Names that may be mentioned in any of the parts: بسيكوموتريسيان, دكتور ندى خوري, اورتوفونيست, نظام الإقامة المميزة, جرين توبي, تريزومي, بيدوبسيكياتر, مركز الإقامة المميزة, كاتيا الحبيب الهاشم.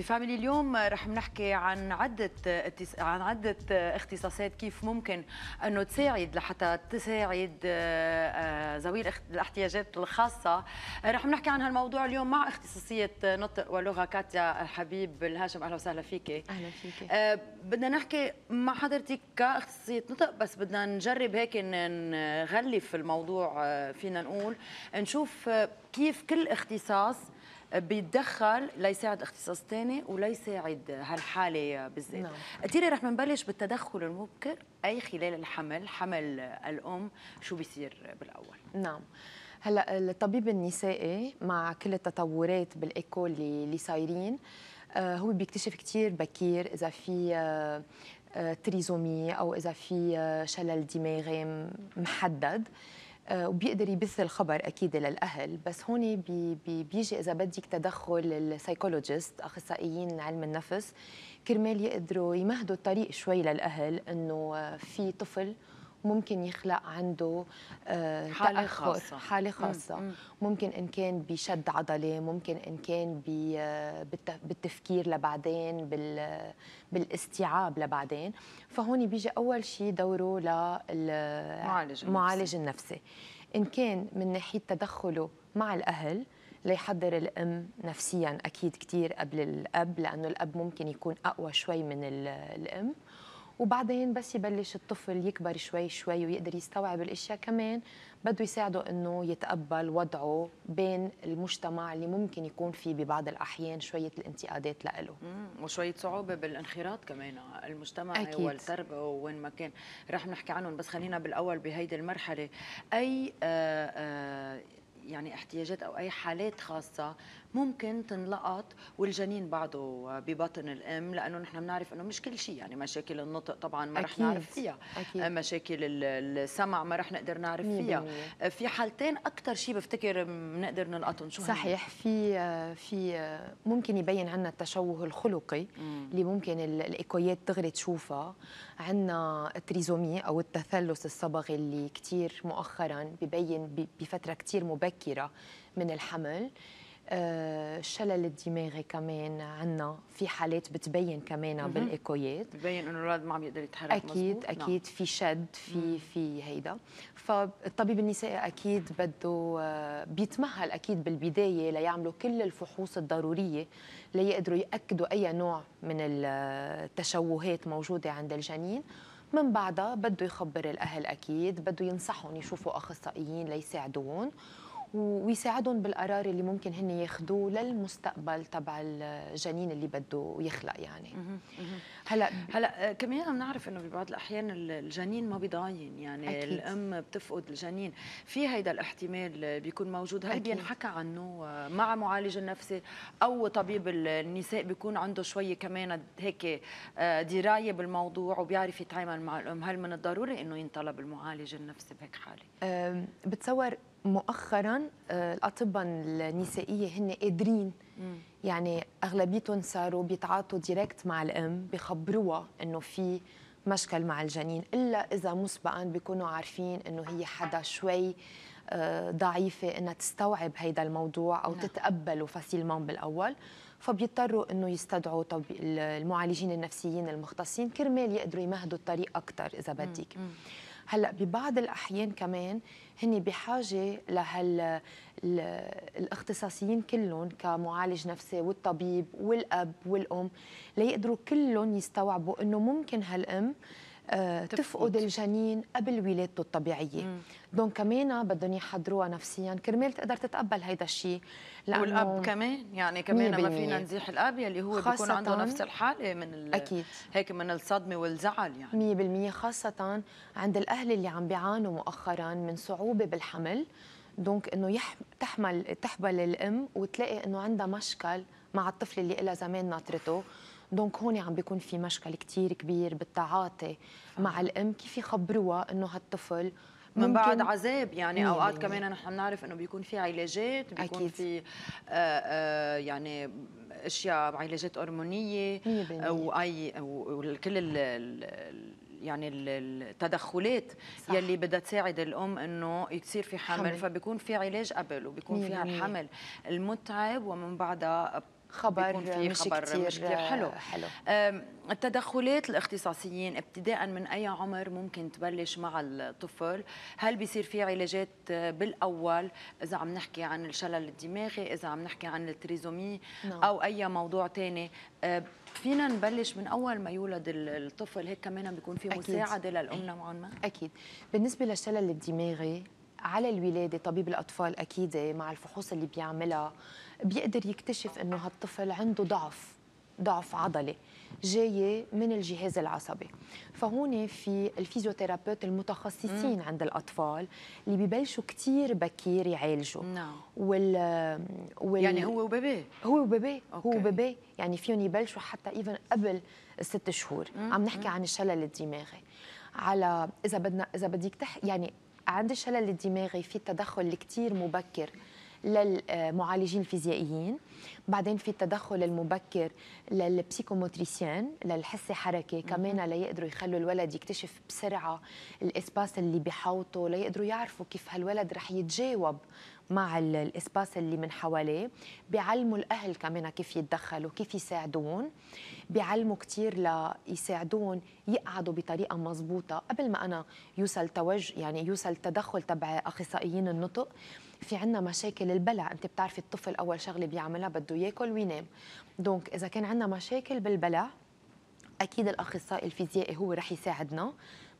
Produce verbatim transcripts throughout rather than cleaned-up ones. بفاميلي اليوم رح نحكي عن عدة عن عدة اختصاصات كيف ممكن انه تساعد لحتى تساعد ذوي الاحتياجات الخاصة. رح نحكي عن هالموضوع اليوم مع اختصاصية نطق ولغة كاتيا الحبيب الهاشم. اهلا وسهلا فيكي. اهلا فيكي. أه بدنا نحكي مع حضرتك كاختصاصية نطق، بس بدنا نجرب هيك نغلف الموضوع، فينا نقول نشوف كيف كل اختصاص بيتدخل ليساعد اختصاص ثاني وليساعد هالحاله بالذات. نعم. كثير رح نبلش بالتدخل المبكر، اي خلال الحمل، حمل الام، شو بيصير بالاول؟ نعم، هلا الطبيب النسائي مع كل التطورات بالايكول اللي صايرين هو بيكتشف كثير بكير اذا في تريزومي او اذا في شلل دماغي محدد، وبيقدر يبث الخبر اكيد للاهل. بس هون بي بي بيجي اذا بدك تدخل السايكولوجيست، اخصائيين علم النفس، كرمال يقدروا يمهدوا الطريق شوي للاهل انه في طفل ممكن يخلق عنده حالة خاصة. حالة خاصة مم. مم. ممكن إن كان بشد عضلي، ممكن إن كان بالتفكير لبعدين، بالاستيعاب لبعدين. فهون بيجي أول شيء دوره للمعالج النفسي. النفسي إن كان من ناحية تدخله مع الأهل ليحضر الأم نفسيا أكيد كتير قبل الأب، لأنه الأب ممكن يكون أقوى شوي من الأم. وبعدين بس يبلش الطفل يكبر شوي شوي ويقدر يستوعب الاشياء، كمان بده يساعده انه يتقبل وضعه بين المجتمع اللي ممكن يكون فيه ببعض الاحيان شويه الانتقادات لإله، وشويه صعوبه بالانخراط كمان المجتمعي والتربيه وين ما كان، رح نحكي عنهم. بس خلينا بالاول بهيدي المرحله، اي آآ آآ يعني احتياجات او اي حالات خاصه ممكن تنلقط والجنين بعده ببطن الام، لانه نحن بنعرف انه مش كل شيء، يعني مشاكل النطق طبعا ما رح نعرف فيها، أكيد. مشاكل السمع ما رح نقدر نعرف فيها. في حالتين اكثر شيء بفتكر بنقدر نلقطهم، شو صحيح؟ في في ممكن يبين عندنا التشوه الخلقي مم. اللي ممكن الايكويات دغري تشوفها، عندنا التريزومي او التثلث الصبغي اللي كثير مؤخرا ببين بفتره كثير مبكره من الحمل. الشلل الدماغي كمان عندنا في حالات بتبين كمان بالايكويات، بتبين انه الولد ما عم يقدر يتحرك. اكيد مزبوط. اكيد نعم. في شد في في هيدا. فالطبيب النسائي اكيد بده بيتمهل اكيد بالبدايه ليعملوا كل الفحوص الضروريه ليقدروا ياكدوا اي نوع من التشوهات موجوده عند الجنين. من بعدها بده يخبر الاهل اكيد، بده ينصحهم يشوفوا اخصائيين ليساعدوهم ويساعدهم بالقرار اللي ممكن هن ياخذوه للمستقبل تبع الجنين اللي بده يخلق. يعني هلا هلا كمان بنعرف انه ببعض الاحيان الجنين ما بيضاين، يعني أكيد. الام بتفقد الجنين، في هيدا الاحتمال بيكون موجود. هل بينحكى عنه مع معالج النفسي او طبيب النساء بيكون عنده شويه كمان هيك درايه بالموضوع وبيعرف يتعامل مع الام؟ هل من الضروري انه ينطلب المعالج النفسي بهيك حاله؟ بتصور مؤخرا الاطباء النسائيه هن قادرين، يعني اغلبيتهم صاروا بيتعاطوا دايركت مع الام، بخبروها انه في مشكل مع الجنين، الا اذا مسبقا بيكونوا عارفين انه هي حدا شوي ضعيفه انها تستوعب هيدا الموضوع او تتقبله فاسيلمون بالاول، فبيضطروا انه يستدعوا المعالجين النفسيين المختصين كرمال يقدروا يمهدوا الطريق اكثر اذا بدك. هلا ببعض الاحيان كمان هن بحاجه لهال الاختصاصيين كلهم كمعالج نفسي والطبيب والاب والام ليقدروا كلهم يستوعبوا انه ممكن هالام تفقد الجنين قبل ولادته الطبيعيه، دونك كمان بدهم يحضروها نفسيا كرمال تقدر تتقبل هيدا الشيء. والاب كمان، يعني كمان ما فينا نزيح الاب يلي هو بيكون عنده نفس الحاله من أكيد. هيك من الصدمه والزعل، يعني مية بالمية خاصه عند الاهل اللي عم بيعانوا مؤخرا من صعوبه بالحمل. دونك انه يح... تحمل تحبل الام وتلاقي انه عندها مشكل مع الطفل اللي لها زمان ناطرته، دونك هون عم بيكون في مشكل كتير كبير بالتعاطي مع الام، كيف يخبروها انه هالطفل من بعد عذاب. يعني اوقات كمان نحن بنعرف انه بيكون في علاجات، بيكون أكيد. في آآ آآ يعني اشياء، علاجات هرمونيه واي وكل يعني التدخلات صح. يلي بدها تساعد الام انه يصير في حمل، حمل. فبيكون في علاج قبل وبيكون فيها الحمل المتعب، ومن بعدها خبر مش كتير, مش كتير حلو, حلو. التدخلات الاختصاصيين ابتداء من أي عمر ممكن تبلش مع الطفل؟ هل بيصير في علاجات بالأول إذا عم نحكي عن الشلل الدماغي, إذا عم نحكي عن التريزومي نعم. أو أي موضوع تاني؟ فينا نبلش من أول ما يولد الطفل هيك كمان بيكون في مساعدة للأم نوعا ما؟ أكيد. بالنسبة للشلل الدماغي على الولادة طبيب الأطفال أكيد مع الفحوص اللي بيعملها بيقدر يكتشف إنه هالطفل عنده ضعف ضعف عضلي جاية من الجهاز العصبي. فهون في الفيزيوثيرابيوت المتخصصين مم. عند الأطفال اللي ببلشوا كتير بكير يعالجوا نعم وال... وال... يعني هو وبيبي هو وبيبي هو وبيبي يعني فيهم يبلشوا حتى إيفن قبل الست شهور. مم. عم نحكي مم. عن الشلل الدماغي. على إذا بدنا إذا بدك تح... يعني عند الشلل الدماغي في تدخل كتير مبكر للمعالجين الفيزيائيين, بعدين في التدخل المبكر للبسيكوموتريسيان للحسي حركه كمان ليقدروا يخلوا الولد يكتشف بسرعه الاسباس اللي بحوطه, ليقدروا يعرفوا كيف هالولد رح يتجاوب مع الاسباس اللي من حواليه. بيعلموا الاهل كمان كيف يتدخلوا, كيف يساعدون, بيعلموا كثير ليساعدون يقعدوا بطريقه مضبوطه قبل ما انا يوصل توجه يعني يوصل تدخل تبع اخصائيين النطق. في عندنا مشاكل البلع, انت بتعرفي الطفل اول شغله بيعملها بده ياكل وينام, دونك اذا كان عندنا مشاكل بالبلع اكيد الاخصائي الفيزيائي هو رح يساعدنا.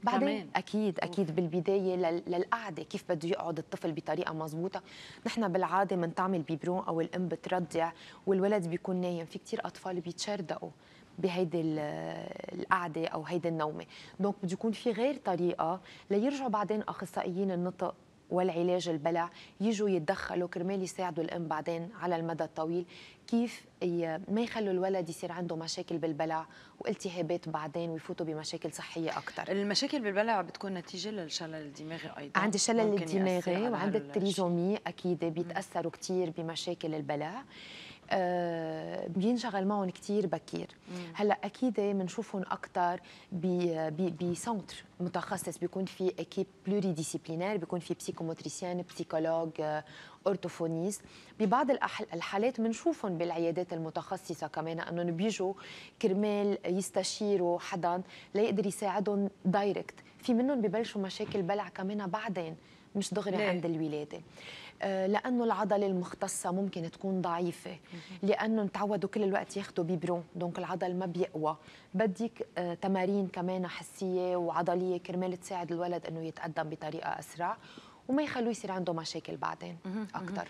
بعدين كمان. اكيد اكيد أوه. بالبدايه للقعده كيف بده يقعد الطفل بطريقه مضبوطه. نحن بالعاده بنطعمل بيبرون او الام بترضع والولد بيكون نايم, في كثير اطفال بيتشردقوا بهيدي القعده او هيدي النومه, دونك بده يكون في غير طريقه ليرجعوا بعدين اخصائيين النطق والعلاج البلع يجوا يتدخلوا كرمال يساعدوا الام بعدين على المدى الطويل كيف ما يخلوا الولد يصير عنده مشاكل بالبلع والتهابات بعدين ويفوتوا بمشاكل صحيه اكثر. المشاكل بالبلع بتكون نتيجه للشلل الدماغي ايضا. عند الشلل الدماغي وعند التريزومي اكيد بيتاثروا كثير بمشاكل البلع, آه بينشغل معهم كثير بكير. مم. هلا اكيد بنشوفهم اكثر بسنتر متخصص بيكون في اكيب بلوري ديسيبلينير, بيكون في بسيكوموتريسيان, بسيكولوج, اورتوفونيست. ببعض الحالات بنشوفهم بالعيادات المتخصصه كمان انهم بيجوا كرمال يستشيروا حدا ليقدر يساعدهم دايركت. في منهم ببلشوا مشاكل بلع كمان بعدين مش دغري عند الولاده, لأنه العضلة المختصة ممكن تكون ضعيفة, لأنه تعودوا كل الوقت ياخدوا بيبرون دونك العضل ما بيقوى. بدك تمارين كمان حسية وعضلية كرمال تساعد الولد أنه يتقدم بطريقة أسرع وما يخلوه يصير عنده مشاكل بعدين أكثر.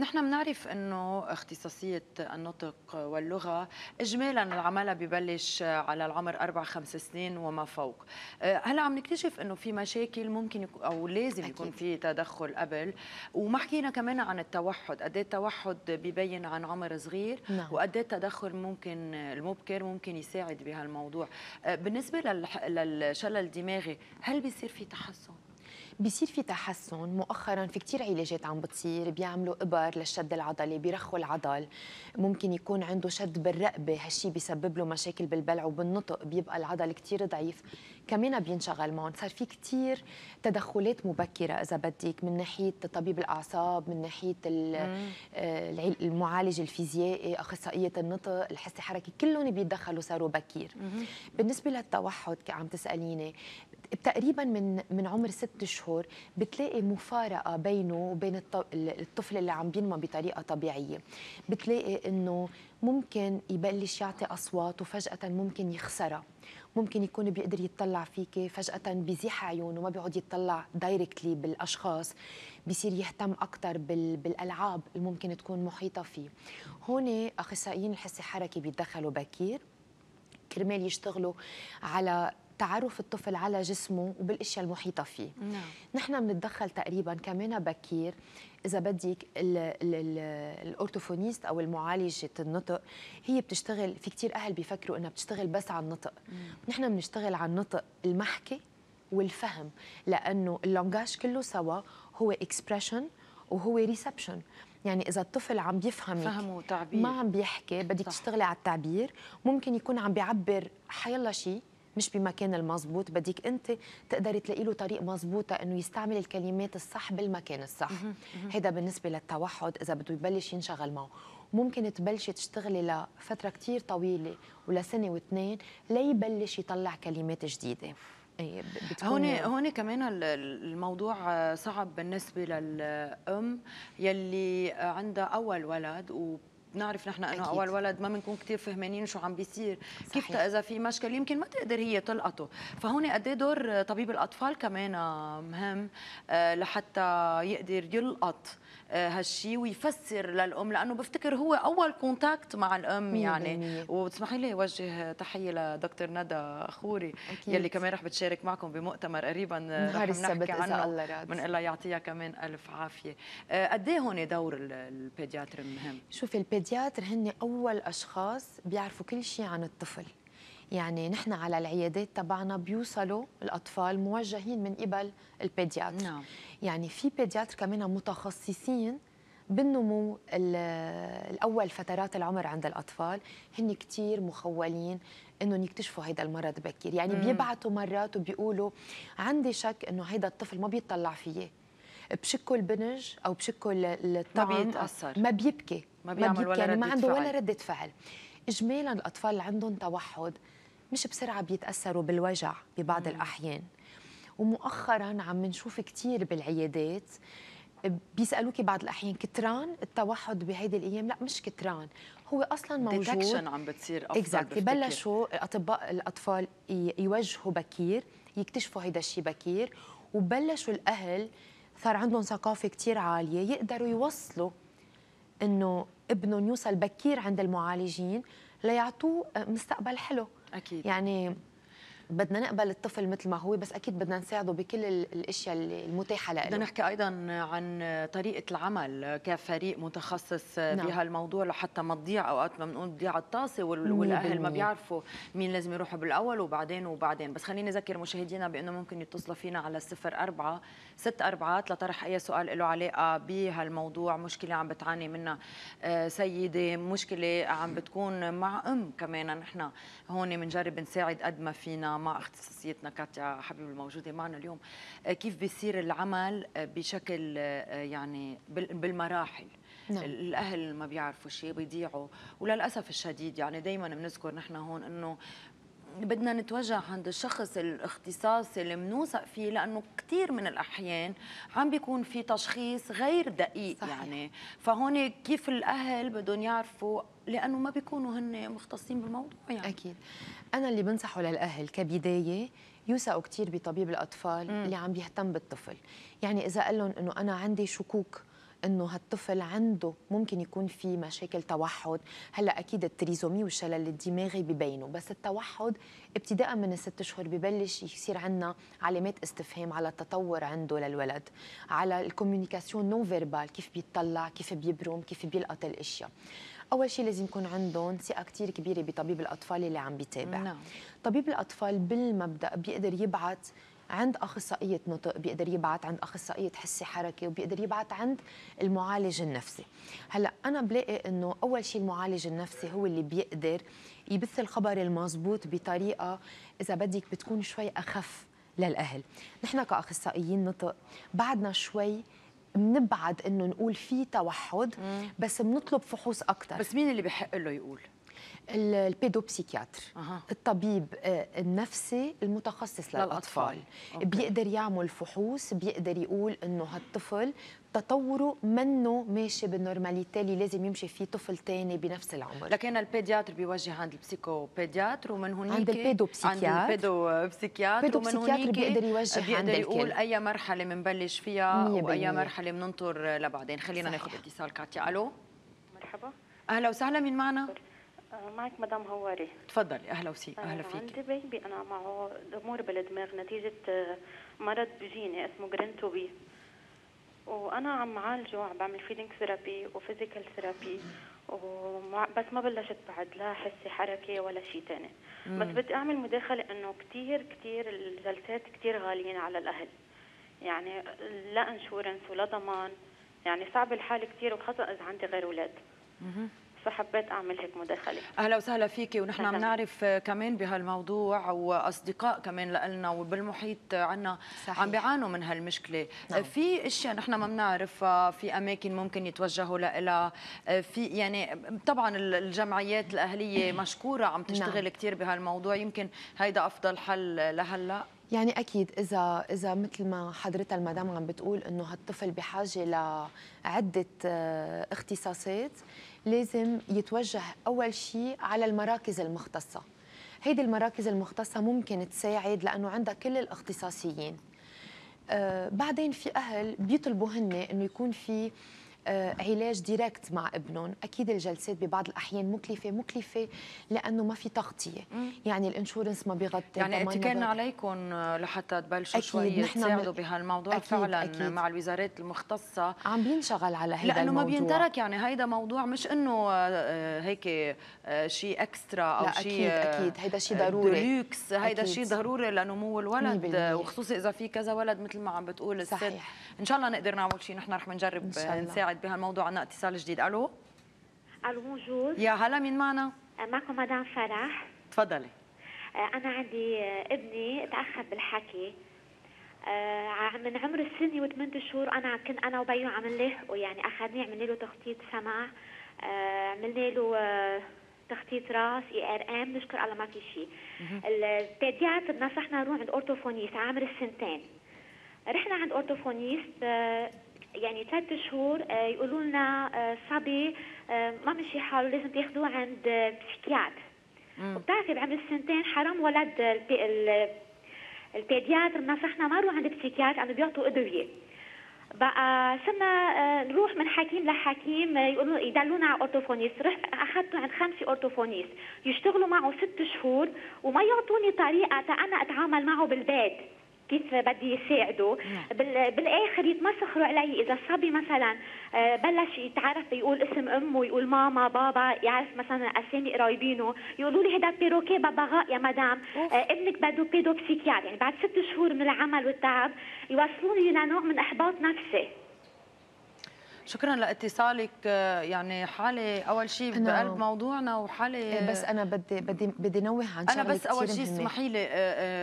نحن بنعرف أنه اختصاصية النطق واللغة إجمالاً العمل ببلش على العمر أربع خمس سنين وما فوق. هلا عم نكتشف أنه في مشاكل ممكن أو لازم أكيد. يكون في تدخل قبل, وما حكينا كمان عن التوحد. قد إيه التوحد بيبين عن عمر صغير نعم. وقد إيه التدخل ممكن المبكر ممكن يساعد بهالموضوع. بالنسبة للشلل الدماغي هل بيصير في تحسن؟ بيصير في تحسن مؤخرا, في كتير علاجات عم بتصير, بيعملوا ابر للشد العضلي, بيرخوا العضل, ممكن يكون عنده شد بالرقبه, هالشي بيسبب له مشاكل بالبلع وبالنطق, بيبقى العضل كتير ضعيف كمان بينشغل معهم. صار في كتير تدخلات مبكره اذا بدك من ناحيه طبيب الاعصاب, من ناحيه المعالج الفيزيائي, اخصائيه النطق, الحسي حركي, كلهم بيتدخلوا صاروا بكير. بالنسبه للتوحد عم تساليني, تقريبا من من عمر ست شهور بتلاقي مفارقه بينه وبين الطفل اللي عم بينمى بطريقه طبيعيه. بتلاقي انه ممكن يبلش يعطي اصوات وفجاه ممكن يخسرها, ممكن يكون بيقدر يتطلع فيكي فجاه بيزيح عيونه وما بيقعد يتطلع دايركتلي بالاشخاص, بيصير يهتم اكثر بالالعاب اللي ممكن تكون محيطه فيه. هون اخصائيين الحس الحركي بيتدخلوا بكير كرمال يشتغلوا على تعرف الطفل على جسمه وبالاشياء المحيطه فيه. نعم. نحن بنتدخل تقريبا كمان بكير اذا بدك. الاورتوفونيست او المعالجه النطق هي بتشتغل, في كثير اهل بيفكروا انها بتشتغل بس على النطق. نحن بنشتغل على النطق, المحكي والفهم, لانه اللونجاج كله سوا هو اكسبريشن وهو ريسبشن. يعني إذا الطفل عم بيفهمك فهم وتعبير ما عم بيحكي, بدك تشتغلي على التعبير. ممكن يكون عم بيعبر حيلا شيء مش بمكان المضبوط, بدك انت تقدري تلاقي له طريق مضبوطه انه يستعمل الكلمات الصح بالمكان الصح. هيدا بالنسبه للتوحد اذا بده يبلش ينشغل معه. وممكن تبلشي تشتغلي لفتره كتير طويله ولسنه واثنين ليبلش يطلع كلمات جديده. هون هون كمان الموضوع صعب بالنسبه للام يلي عندها اول ولد، و بنعرف نحن انه اول ولد ما بنكون كثير فهمانين شو عم بيصير، كيف اذا في مشكل يمكن ما تقدر هي تلقطه، فهون قد ايه دور طبيب الاطفال كمان مهم لحتى يقدر يلقط هالشي ويفسر للام، لانه بفتكر هو اول كونتاكت مع الام يعني. وبتسمحي لي وجه تحيه لدكتور ندى خوري أكيد. يلي كمان رح بتشارك معكم بمؤتمر قريبا نهار السبت اذا الله راد، بنقول لها يعطيها كمان الف عافيه. قد ايه هون دور البيدياتر مهم؟ شوفي البيدياتر هن أول أشخاص بيعرفوا كل شيء عن الطفل، يعني نحن على العيادات تبعنا بيوصلوا الأطفال موجهين من قبل البيدياتر. نعم. يعني في بيدياتر كمان متخصصين بالنمو الأول فترات العمر عند الأطفال، هن كتير مخولين إنهم يكتشفوا هيدا المرض بكير، يعني مم. بيبعتوا مرات وبيقولوا عندي شك إنه هيدا الطفل ما بيطلع فيه، بشكه البنج أو بشكه الطعم ما بيتأثر، ما بيبكي، ما بيعمل ولا يعني ما عنده ولا ردة فعل. إجمالاً الأطفال اللي عندهم توحد مش بسرعة بيتأثروا بالوجع ببعض مم. الأحيان، ومؤخراً عم نشوف كتير بالعيادات بيسألوكي بعض الأحيان كتران التوحد بهيدي الأيام؟ لا مش كتران، هو أصلاً موجود، ديتكشن عم بتصير أفضل بفتكر. بلشوا الأطباء الأطفال يوجهوا بكير، يكتشفوا هيدا الشيء بكير، وبلشوا الأهل صار عندهم ثقافة كتير عالية يقدروا يوصلوا إنه ابنهم يوصل بكير عند المعالجين ليعطوه مستقبل حلو. أكيد. يعني بدنا نقبل الطفل مثل ما هو، بس اكيد بدنا نساعده بكل الاشياء المتاحه له. بدنا نحكي ايضا عن طريقه العمل كفريق متخصص نعم. بهالموضوع لحتى ما تضيع اوقات ما بنقول تضيع الطاسه والاهل ما بيعرفوا مين لازم يروحوا بالاول وبعدين وبعدين، بس خليني اذكر مشاهدينا بانه ممكن يتصلوا فينا على صفر أربعة ستة أربعة لطرح اي سؤال له علاقه بهالموضوع، مشكله عم بتعاني منها سيده، مشكله عم بتكون مع ام كمان، نحن هون بنجرب نساعد قد ما فينا مع اختصاصيتنا كاتيا حبيب الموجودة معنا اليوم. كيف بيصير العمل بشكل يعني بالمراحل؟ نعم. الأهل ما بيعرفوا شيء بيضيعوا، وللأسف الشديد يعني دايما بنذكر نحن هون أنه بدنا نتوجه عند الشخص الاختصاصي اللي بنوثق فيه، لانه كثير من الاحيان عم بيكون في تشخيص غير دقيق. صحيح. يعني فهون كيف الاهل بدهم يعرفوا لانه ما بيكونوا هن مختصين بالموضوع يعني. اكيد انا اللي بنصحه للاهل كبدايه يوثقوا كثير بطبيب الاطفال م. اللي عم بيهتم بالطفل، يعني اذا قال لهم انه انا عندي شكوك انه هالطفل عنده ممكن يكون في مشاكل توحد، هلا اكيد التريزومي والشلل الدماغي ببينوا، بس التوحد ابتداء من الست اشهر ببلش يصير عندنا علامات استفهام على التطور عنده للولد، على الكوميونيكاسيون نون فيربال، كيف بيطلع، كيف بيبرم، كيف بيلقط الاشياء. اول شيء لازم يكون عندهم ثقه كثير كبيره بطبيب الاطفال اللي عم بيتابع. نعم. طبيب الاطفال بالمبدا بيقدر يبعث عند أخصائية نطق، بيقدر يبعت عند أخصائية حسي حركي، وبيقدر يبعت عند المعالج النفسي. هلا أنا بلاقي إنه أول شيء المعالج النفسي هو اللي بيقدر يبث الخبر المضبوط بطريقة إذا بدك بتكون شوي أخف للأهل. نحن كأخصائيين نطق بعدنا شوي بنبعد إنه نقول في توحد، بس بنطلب فحوص أكثر. بس مين اللي بحق له يقول؟ البيدوبسيكياتر. أه. الطبيب النفسي المتخصص للأطفال. أوكي. بيقدر يعمل فحوص، بيقدر يقول إنه هالطفل تطوره منه ماشي بالنورماليتي اللي لازم يمشي فيه طفل تاني بنفس العمر. لكن البيدياتر بيوجه عند البسيكوبيدياتر، ومن هنيك عند البيدوبسيكياتر، عند البيدوبسيكياتر، ومن هنيك بيقدر يوجه بيقدر عند يقول الكل. اي مرحله بنبلش فيها واي مرحله بننطر لبعدين. خلينا ناخذ اتصال. كاتيا الو مرحبا. اهلا وسهلا، مين معنا؟ معك مدام هواري. تفضلي. اهلا وسهلا. اهلا فيك. عندي بيبي انا معه ضمور بالدماغ نتيجه مرض بجيني اسمه جرين توبي، وانا عم عالجه وعم بعمل فيدنج ثيرابي وفيزيكال ثيرابي، بس ما بلشت بعد لا حسي حركه ولا شيء ثاني، بس بدي اعمل مداخله انه كثير كثير الجلسات كثير غاليين على الاهل، يعني لا انشورنس ولا ضمان، يعني صعب الحال كثير، وخاصه اذا عندي غير اولاد. فحبيت اعمل هيك مداخله. اهلا وسهلا فيكي، ونحن بنعرف كمان بهالموضوع واصدقاء كمان لنا وبالمحيط عنا عم بيعانوا من هالمشكله. نعم. في اشياء نحن ما بنعرفها، في اماكن ممكن يتوجهوا لها، في يعني طبعا الجمعيات الاهليه مشكوره عم تشتغل نعم. كثير بهالموضوع، يمكن هيدا افضل حل لهلا. يعني اكيد اذا اذا مثل ما حضرتها المدام عم بتقول انه هالطفل بحاجه لعده اختصاصات، لازم يتوجه اول شيء على المراكز المختصه. هيدي المراكز المختصه ممكن تساعد لانه عندها كل الاختصاصيين. آه بعدين في اهل بيطلبوا هن انه يكون في آه علاج ديركت مع ابنهم. اكيد الجلسات ببعض الاحيان مكلفه مكلفه لانه ما في تغطيه، يعني الانشورنس ما بيغطي. يعني اتكلنا عليكم لحتى تبلشوا شوي تساعدوا بهالموضوع. أكيد فعلا أكيد. مع الوزارات المختصه عم بينشغل على هذا لأنه الموضوع، لانه ما بينترك. يعني هيدا موضوع مش انه هيك شيء اكسترا او شيء، اكيد اكيد هيدا شيء ضروري دلوكس، هيدا شيء ضروري لنمو الولد، وخصوصا اذا في كذا ولد مثل ما عم بتقول الست. ان شاء الله نقدر نعمل شيء، نحن رح نجرب نساعد بهالموضوع. عندنا اتصال جديد. الو الو بونجور. يا هلا، مين معنا؟ معكم مدام فرح. تفضلي. انا عندي ابني تاخر بالحكي من عمر السنه وثمان شهور. انا كنت انا وبيه عم نلاحقه، يعني اخذناه عملنا له تخطيط سمع، عملنا له تخطيط راس اي ار ام، نشكر الله ما في شيء. البيدياتر نصحنا نروح عند اورتوفونيست على عمر السنتين. رحنا عند اورتوفونيست يعني ثلاث شهور، يقولوا لنا صبي ما مشي حاله، لازم تاخذوه عند بسيكياتر. وبتعرفي بعمر السنتين حرام ولد البيدياتر نصحنا ما نروح عند بسيكياتر انه بيعطوا ادويه. بقى صرنا نروح من حكيم لحكيم، يقولوا يدلونا على اورتوفونيست. رحت اخذته عند خمسه اورتوفونيست يشتغلوا معه ست شهور وما يعطوني طريقه انا اتعامل معه بالبيت كيف بدي يساعده. بالاخر يتمسخروا علي اذا الصبي مثلا بلش يتعرف، يقول اسم امه، يقول ماما بابا، يعرف مثلا اسامي قرايبينه، يقولوا لي هذا بيروكي ببغاء يا مدام، ابنك بده بيدو بسيكياتر. يعني بعد ست شهور من العمل والتعب يوصلوني لنوع من احباط نفسي. شكرا لاتصالك. يعني حالة أول شيء بقلب موضوعنا وحالة، بس أنا بدي بدي بدي نوه عن شغلة. أنا بس أول شيء اسمحي لي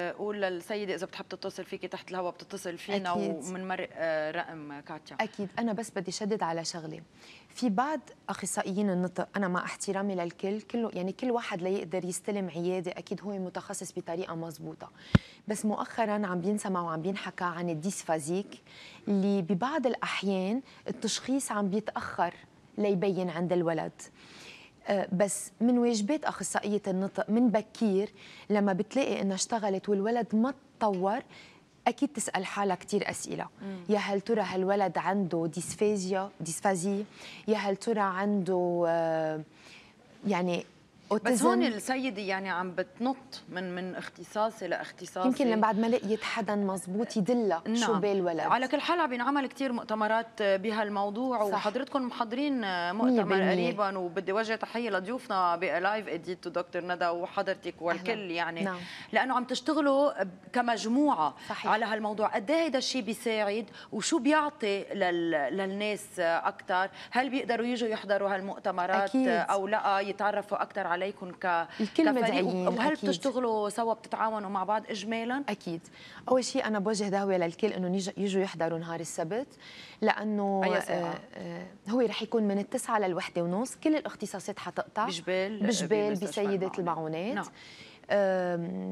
أقول للسيدة إذا بتحب تتصل فيكي تحت الهواء بتتصل فينا ومنمرق رقم كاتيا. أكيد. أنا بس بدي شدد على شغلة، في بعض أخصائيين النطق، أنا مع احترامي للكل كله، يعني كل واحد ليقدر يستلم عيادة أكيد هو متخصص بطريقة مضبوطة، بس مؤخرا عم بينسمع وعم بينحكى عن الديسفازيك اللي ببعض الأحيان التشخيص عم بيتأخر ليبين عند الولد. بس من واجبات أخصائية النطق من بكير لما بتلاقي إنها اشتغلت والولد ما تطور أكيد تسأل حالها كتير أسئلة. مم. يا هل ترى هالولد عنده ديسفازيا ديسفازي، يا هل ترى عنده يعني أوتزم. بس هون السيدة يعني عم بتنط من من اختصاص لاختصاص، يمكن لما بعد ما لقيت حدا مضبوط يدلها. نعم. شو بالولد. على كل حال عم بينعمل كثير مؤتمرات بهالموضوع، وحضرتكم محضرين مؤتمر قريبا، وبدي وجه تحيه لضيوفنا بلايف اديت دكتور ندى وحضرتك والكل. يعني نعم. لانه عم تشتغلوا كمجموعه. صحيح. على هالموضوع. قد ايه هيدا الشيء بيساعد وشو بيعطي لل... للناس اكثر؟ هل بيقدروا يجوا يحضروا هالمؤتمرات؟ أكيد. او لا يتعرفوا اكثر عليكم ك كفريق، وهل بتشتغلوا سوا بتتعاونوا مع بعض اجمالا؟ اكيد. اول شيء انا بوجه دعوه للكل انه يجوا يحضروا نهار السبت، لانه آه هو رح يكون من التسعة للوحدة ونص، كل الاختصاصات حتقطع بجبال بجبال بسيدة المعونات. نعم.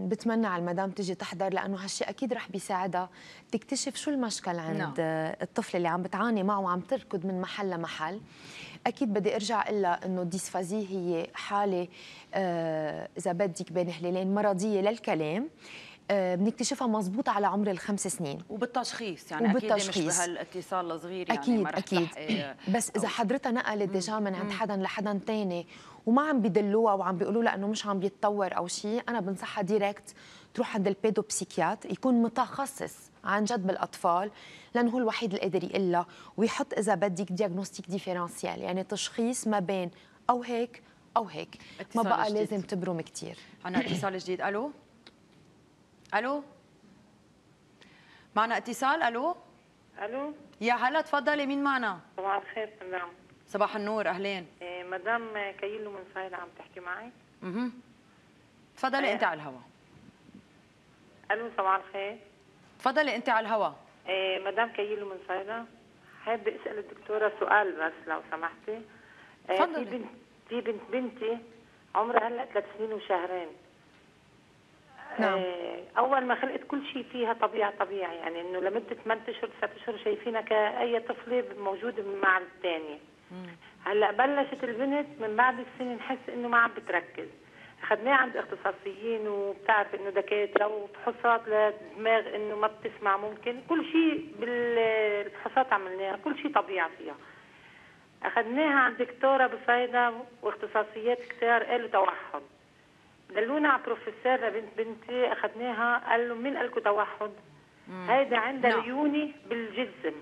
بتمنى على المدام تجي تحضر لانه هالشيء اكيد رح بيساعدها تكتشف شو المشكل عند no. الطفل اللي عم بتعاني معه وعم تركض من محل لمحل. اكيد بدي ارجع اقلها انه الديسفازي هي حاله اذا بدك بين هلالين مرضيه للكلام، بنكتشفها مضبوطه على عمر الخمس سنين وبالتشخيص. يعني وبالتشخيص. اكيد مش بهالاتصال الصغير، يعني اكيد ما رح أكيد. بس اذا حضرتها نقلت ديجا من عند حدا لحدا ثاني وما عم بيدلوها وعم بيقولوا لها انه مش عم بيتطور او شيء، انا بنصحها دايركت تروح عند البيدو بسيكياتر يكون متخصص عن جد بالاطفال، لانه هو الوحيد اللي قادر يقول لها ويحط اذا بدك دياغنوستيك ديفيرنسيال، يعني تشخيص ما بين او هيك او هيك، ما بقى جديد. لازم تبرم كثير. عنا اتصال جديد. الو الو معنا اتصال. الو الو يا هلا، تفضلي. مين معنا؟ صباح الخير. نعم. صباح النور. اهلين. مدام كايلو من صايد عم تحكي معي. اها تفضلي أه. انت على الهواء. الو صباح الخير. تفضلي انت على الهواء. ايه مدام كايلو من صايدا، حابه اسال الدكتوره سؤال بس لو سمحتي. تفضلي. في بنت في بنت بنتي عمرها هلا ثلاث سنين وشهرين. نعم. اول ما خلقت كل شيء فيها طبيعي طبيعي، يعني انه لمده ثمانية اشهر تسعة اشهر شايفينها كاي طفله موجوده مع الثانيه. هلا بلشت البنت من بعد السنه نحس انه ما عم بتركز. اخذناها عند اختصاصيين وبتعرف انه دكاتره وفحوصات للدماغ انه ما بتسمع، ممكن كل شيء بالفحوصات عملناها كل شيء طبيعي فيها. اخذناها عند دكتوره بفايده واختصاصيات كتار قالوا توحد. دلونا على بروفيسور لبنت بنتي اخذناها قال له مين قال لكم توحد؟ هيدا عندها ليوني بالجسم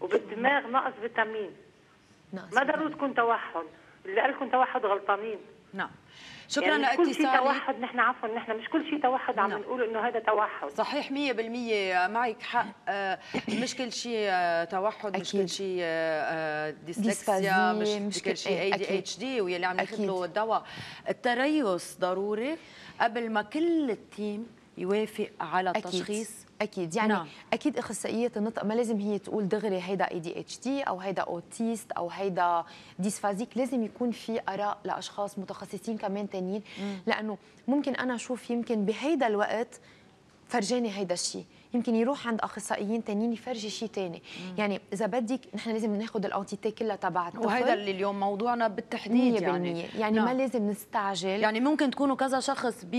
وبالدماغ ناقص فيتامين. ما ضروري تكون توحد، اللي قال لكم توحد غلطانين. نعم شكرا يعني لاتصالك. كل شيء توحد نحن عفوا نحن مش كل شيء توحد عم نقول انه هذا توحد. صحيح مية بالمية معك حق، مش كل شيء توحد، مش كل شيء ديسلكسيا، مش كل شيء اي دي اتش دي واللي عم ناخذ له الدواء. التريث ضروري قبل ما كل التيم يوافق على التشخيص. اكيد يعني نعم. اكيد اخصائيه النطق ما لازم هي تقول دغري هيدا اي دي اتش دي او هيدا اوتيست او هيدا ديسفازيك، لازم يكون في اراء لاشخاص متخصصين كمان ثانيين، لانه ممكن انا اشوف يمكن بهيدا الوقت فرجاني هيدا الشيء، يمكن يروح عند اخصائيين ثانيين يفرجي شيء ثاني. يعني اذا بدك نحن لازم ناخذ الاونتيتي كلها تبع الطفل، وهذا اللي اليوم موضوعنا بالتحديد مية بالمية. يعني يعني نعم. ما لازم نستعجل، يعني ممكن تكونوا كذا شخص ب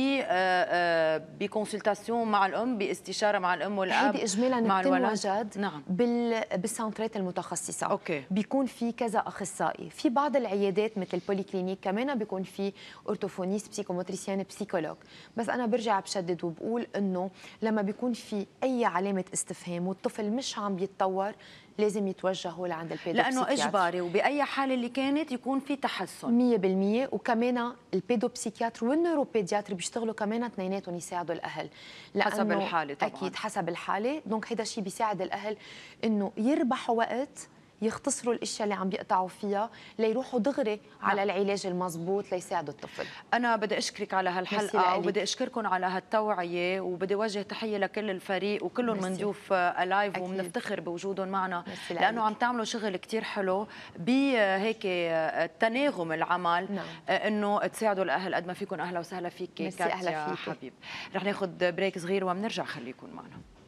بكونسلتاسيون مع الام، باستشاره مع الام والاب، هيدي اجمالا بتنوجد نعم. بال بالسنترات المتخصصه. أوكي. بيكون في كذا اخصائي في بعض العيادات مثل البوليكلينيك، كمان بيكون في اورتوفونيست، بسيكوموتريسيان، بسيكولوج. بس انا برجع بشدد وبقول انه لما بيكون في أي علامة استفهام والطفل مش عم يتطور لازم يتوجهوا لعند البيدوبسيكياتر، لأنه إجباري وبأي حالة اللي كانت يكون في تحسن مية بالمية. وكمان البيدوبسيكياتر والنيروبيدياتر بيشتغلوا كمان اثنيناتهم يساعدوا الأهل حسب الحالة طبعا. أكيد حسب الحالة، دونك هيدا الشيء بيساعد الأهل إنه يربحوا وقت يختصروا الاشياء اللي عم بيقطعوا فيها ليروحوا دغري على العلاج المضبوط ليساعدوا الطفل. انا بدي اشكرك على هالحلقه وبدي اشكركم على هالتوعيه، وبدي وجه تحيه لكل الفريق وكلهم مندوف الايف وبنفتخر بوجودهم معنا، لانه عم تعملوا شغل كثير حلو بهيك تناغم العمل انه تساعدوا الاهل قد ما فيكم. اهلا وسهلا فيك كاتيا حبيب. رح ناخذ بريك صغير وبنرجع، خليكم معنا.